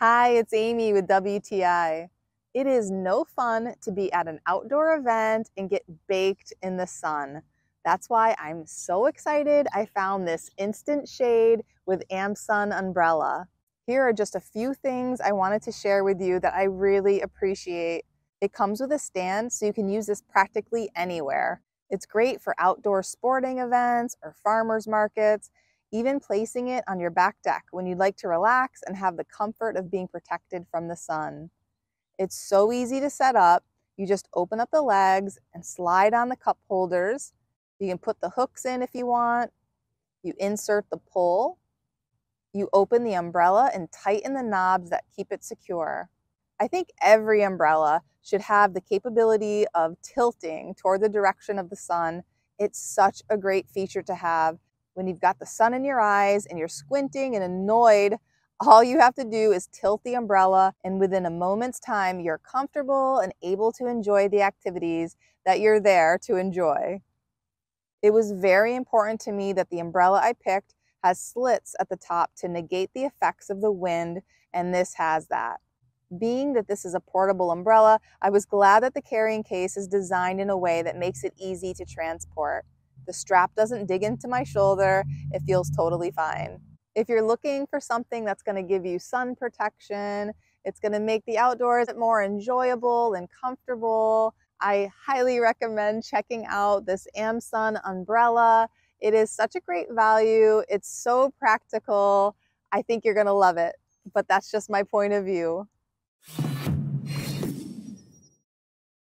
Hi, it's Amy with WTI. It is no fun to be at an outdoor event and get baked in the sun. That's why I'm so excited I found this instant shade with AMMSUN umbrella. Here are just a few things I wanted to share with you that I really appreciate. It comes with a stand, so you can use this practically anywhere. It's great for outdoor sporting events or farmers markets. Even placing it on your back deck when you'd like to relax and have the comfort of being protected from the sun. It's so easy to set up. You just open up the legs and slide on the cup holders. You can put the hooks in if you want. You insert the pull. You open the umbrella and tighten the knobs that keep it secure. I think every umbrella should have the capability of tilting toward the direction of the sun. It's such a great feature to have. When you've got the sun in your eyes and you're squinting and annoyed, all you have to do is tilt the umbrella, and within a moment's time, you're comfortable and able to enjoy the activities that you're there to enjoy. It was very important to me that the umbrella I picked has slits at the top to negate the effects of the wind, and this has that. Being that this is a portable umbrella, I was glad that the carrying case is designed in a way that makes it easy to transport. The strap doesn't dig into my shoulder. It feels totally fine. If you're looking for something that's going to give you sun protection, it's going to make the outdoors more enjoyable and comfortable, I highly recommend checking out this AMMSUN umbrella. It is such a great value. It's so practical. I think you're going to love it, but that's just my point of view.